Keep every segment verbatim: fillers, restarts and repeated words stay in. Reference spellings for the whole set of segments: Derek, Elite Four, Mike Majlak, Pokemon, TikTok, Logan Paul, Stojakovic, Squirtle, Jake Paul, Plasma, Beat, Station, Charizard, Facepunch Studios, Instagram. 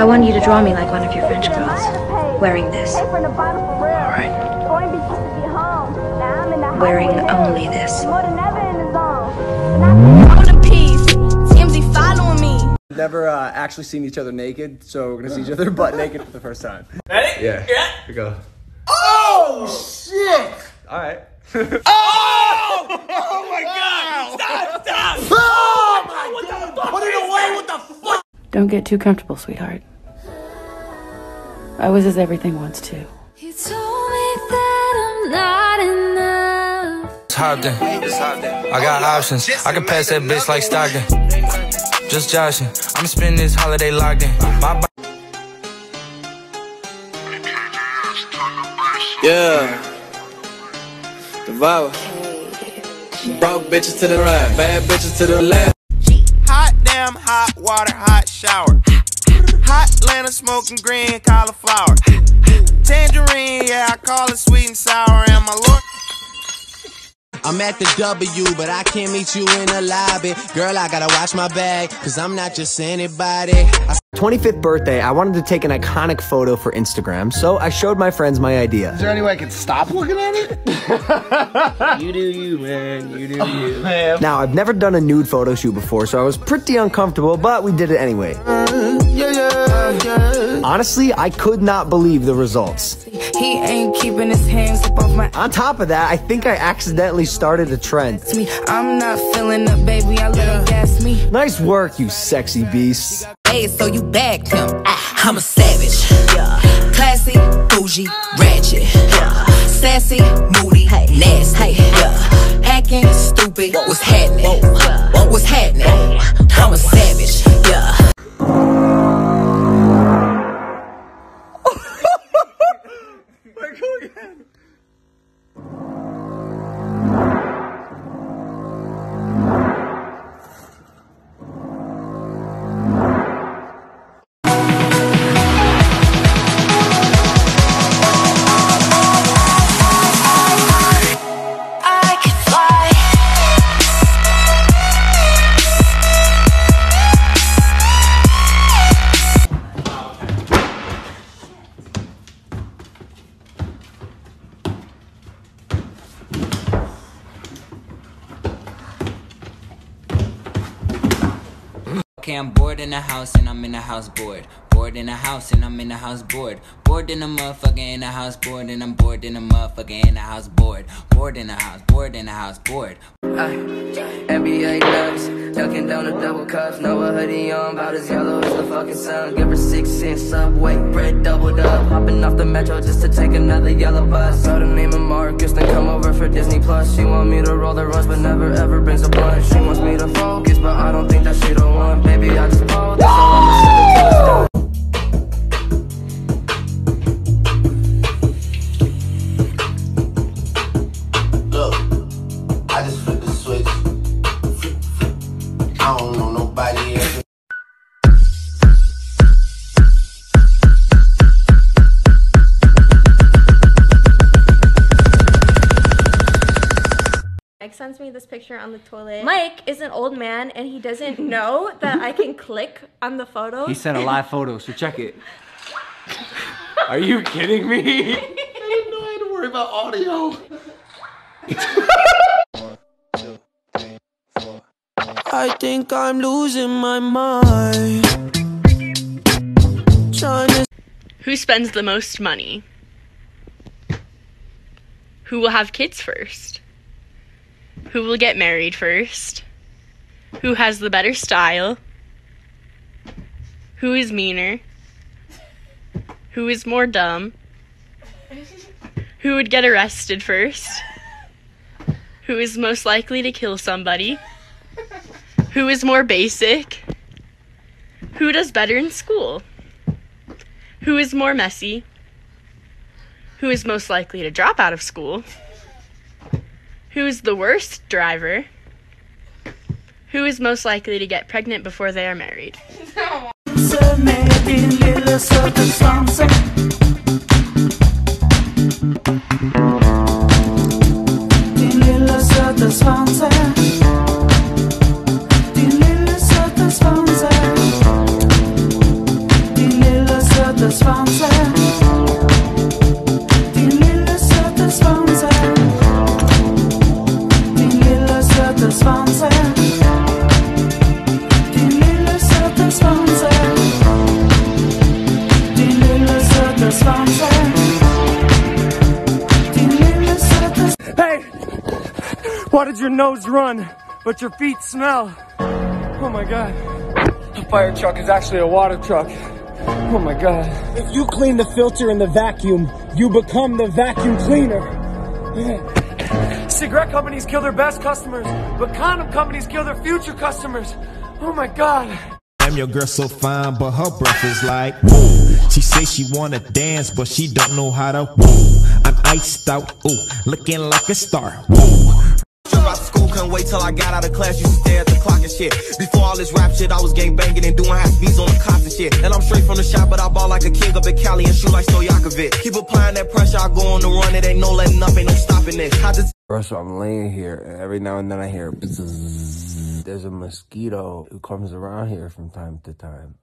I want you to draw me like one of your French girls, wearing this. All right. Wearing only this. Never uh, actually seen each other naked, so we're gonna see each other butt naked for the first time. Ready? Yeah. Yeah. Here we go. Oh, shit! All right. Oh! Oh my God! Stop! Stop! Oh my what God! The fuck Put it away! What the fuck? Don't get too comfortable, sweetheart. I was as everything once too. He told me that I'm not enough. It's hopped in. It's hopped in. I got options. I can pass that bitch like Stockton. Just joshing. I'm spending this holiday locked in. My yeah. Devour. Broke bitches to the right. Bad bitches to the left. Hot damn, hot water, hot shower. Hot Atlanta smoking green cauliflower. Tangerine, yeah, I call it sweet and sour. And my lord. I'm at the W, but I can't meet you in the lobby. Girl, I gotta watch my bag, cause I'm not just anybody. I twenty-fifth birthday, I wanted to take an iconic photo for Instagram, so I showed my friends my idea. Is there any way I can stop looking at it? You do you, man. You do you. Man. Now, I've never done a nude photo shoot before, so I was pretty uncomfortable, but we did it anyway. Yeah, yeah, yeah. Honestly, I could not believe the results. He ain't keeping his hands up off my. On top of that, I think I accidentally started a trend. I'm not feeling up, baby. I let him gas me. Nice work, you sexy beast. Hey, so you bagged him. I, I'm a savage. Yeah. Classy, bougie, ratchet. Yeah. Sassy, moody, hey. Nasty. Hey. Yeah. Hacking, stupid. What was happening? Whoa. What was happening? Whoa. I'm a savage. Yeah. Okay, I'm bored in a house and I'm in a house bored. Bored in a house and I'm in a house bored. Bored in a motherfucker in a house bored. And I'm bored in a motherfucker in a house bored. Bored in a house, bored in a house bored. N B A nuts, ducking down the double cups. No a hoodie on, about as yellow as the fucking sun. Give her six cents, subway, bread doubled up. Hopping off the metro just to take another yellow bus. So the name of Marcus, then come over for Disney Plus. She want me to roll the runs, but never ever brings a blunt. She wants me to focus, but I don't think that she don't want. Baby, I just pulled this all. Sends me this picture on the toilet. Mike is an old man and he doesn't know that I can click on the photo. He sent a live photo, so check it. Are you kidding me? I didn't know I had to worry about audio. One, two, three, four, four. I think I'm losing my mind. China. Who spends the most money? Who will have kids first? Who will get married first? Who has the better style? Who is meaner? Who is more dumb? Who would get arrested first? Who is most likely to kill somebody? Who is more basic? Who does better in school? Who is more messy? Who is most likely to drop out of school? Who's the worst driver? Who is most likely to get pregnant before they are married? No. Why did your nose run, but your feet smell? Oh my God. A fire truck is actually a water truck. Oh my God. If you clean the filter in the vacuum, you become the vacuum cleaner. Yeah. Cigarette companies kill their best customers, but condom companies kill their future customers. Oh my God. Damn, your girl so fine, but her breath is like, woo. She says she wanna dance, but she don't know how to, woo. I'm iced out, ooh, looking like a star, woo. About school, couldn't wait till I got out of class, you stare at the clock and shit. Before all this rap shit, I was gang banging and doing high speeds on the cops and shit. And I'm straight from the shop, but I ball like a king up in Cali and shoot like Stojakovic. Keep applying that pressure, I go on the run, it ain't no letting up, ain't no stopping this. I just so I'm laying here, and every now and then I hear bzzz. There's a mosquito who comes around here from time to time.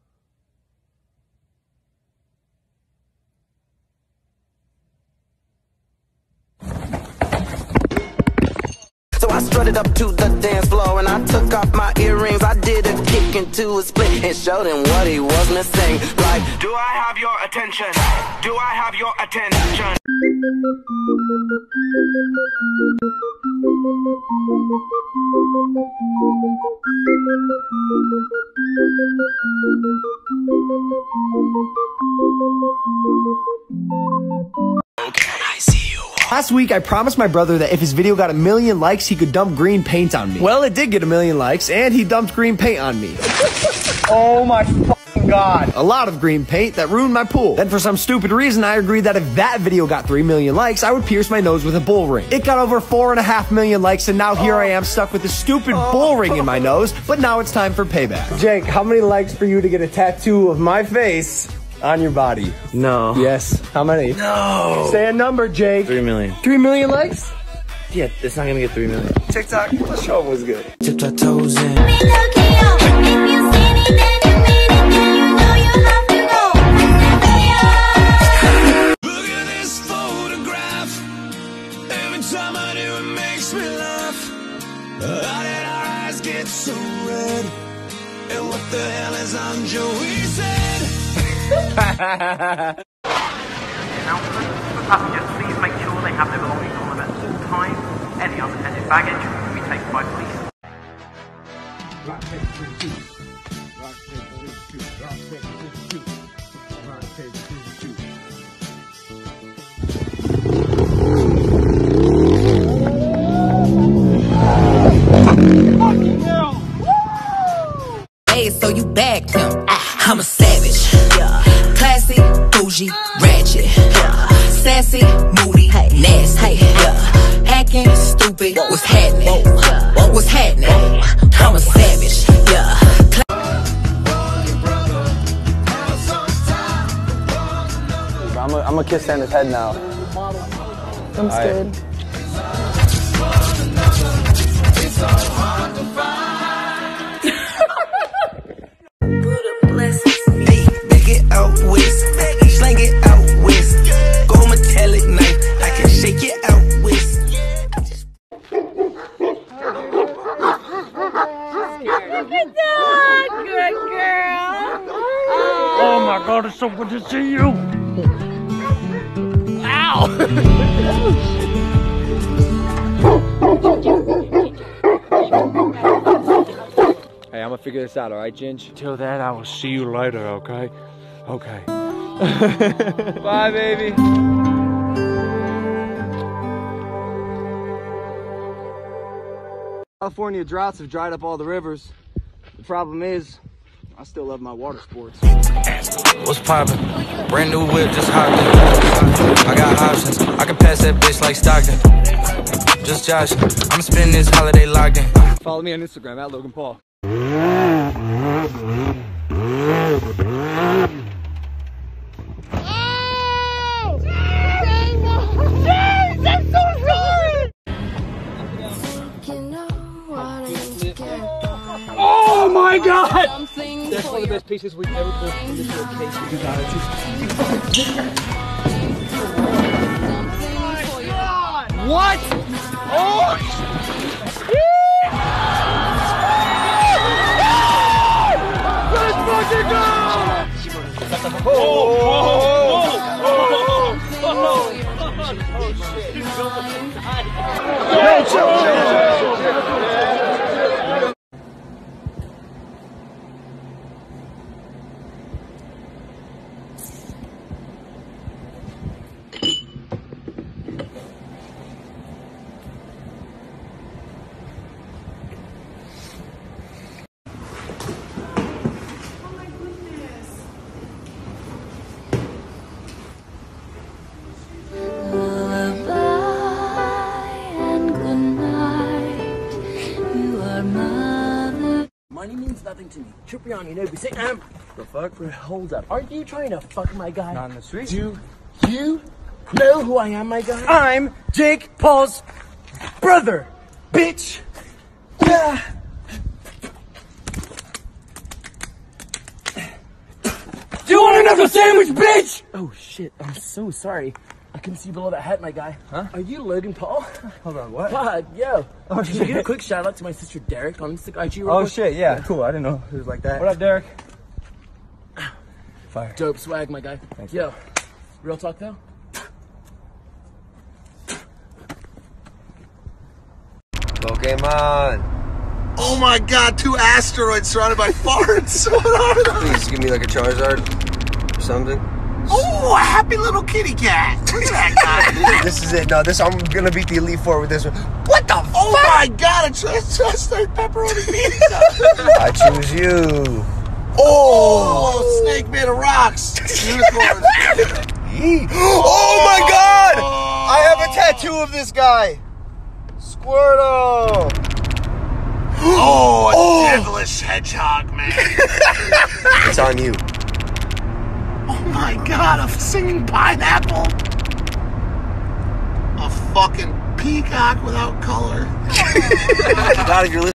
I strutted up to the dance floor and I took off my earrings. I did a kick into a split and showed him what he was missing. Like, do I have your attention? Do I have your attention? Can I see you? Last week, I promised my brother that if his video got a million likes, he could dump green paint on me. Well, it did get a million likes, and he dumped green paint on me. Oh my fucking God. A lot of green paint that ruined my pool. Then for some stupid reason, I agreed that if that video got three million likes, I would pierce my nose with a bull ring. It got over four and a half million likes, and now here I am stuck with a stupid bull ring in my nose, but now it's time for payback. Jake, how many likes for you to get a tattoo of my face on your body? No. Yes. How many? No. Say a number, Jake. Three million. Three million likes? Yeah, it's not gonna get three million. TikTok, let's show them what's good. Tip your toes in. Look at this photograph. Every time I do, it makes me laugh. How did our eyes get so red? And what the hell is on Joey's head? Now, for passengers, please make sure they have their belongings on them at all times. Any unattended baggage will be taken by police. Rock, paper, scissors, shoot. Rock, paper, scissors, shoot. Rock, paper, scissors, shoot. Rock, paper, scissors, shoot. Fucking hell! Woo! Hey, so you bagged him. I'm a savage. Classy, bougie, ratchet, yeah. Sassy, moody, hey. Nasty, hey. Yeah. Hacking, stupid, whoa. What's happening? Whoa. Whoa. What's happening? Whoa. I'm a savage, yeah. I'm gonna kiss Santa's head now. I'm scared. It's so good to see you. Ow. Hey, I'm gonna figure this out, all right, Ginge? Till then, I will see you later, okay? Okay. Bye, baby. California droughts have dried up all the rivers. The problem is, I still love my water sports. What's poppin'? Brand new whip, just hopped in. I got options. I can pass that bitch like Stockton. Just Josh. I'm spending this holiday locked in. Follow me on Instagram at Logan Paul. Oh my God! That's one of the best pieces we've ever built in this little case because I just... Oh what? Oh! Let's fucking go! Oh! Oh! Oh! Oh! Oh! Oh! Oh, shit. To me. Tripriani, you know, be sick. Um, the fuck? Bro, hold up. Aren't you trying to fuck my guy? Not in the street. Do you know who I am, my guy? I'm Jake Paul's brother, bitch. Yeah. Do you want another sandwich, bitch? Oh shit, I'm so sorry. I can see below that hat, my guy. Huh? Are you Logan Paul? Hold on, what? Fuck, yo. Oh, shit. Can you give a quick shout out to my sister Derek on Instagram? I G real oh, quick? Shit, yeah. yeah. Cool, I didn't know it was like that. What up, Derek? Fire. Dope swag, my guy. Thanks, yo, man. Real talk, though? Pokemon. Oh, my God. Two asteroids surrounded by farts. What are those? Please give me, like, a Charizard or something. Oh, a happy little kitty cat. Look at that guy. This is it. No, this I'm going to beat the Elite Four with this one. What the oh fuck? Oh, my God. It's just, just like pepperoni pizza. I choose you. Oh, oh snake made of rocks. Unicorn. Oh, my God. I have a tattoo of this guy. Squirtle. Oh, a oh. devilish hedgehog, man. It's on you. Oh my God, a singing pineapple. A fucking peacock without color. Not if you're listening.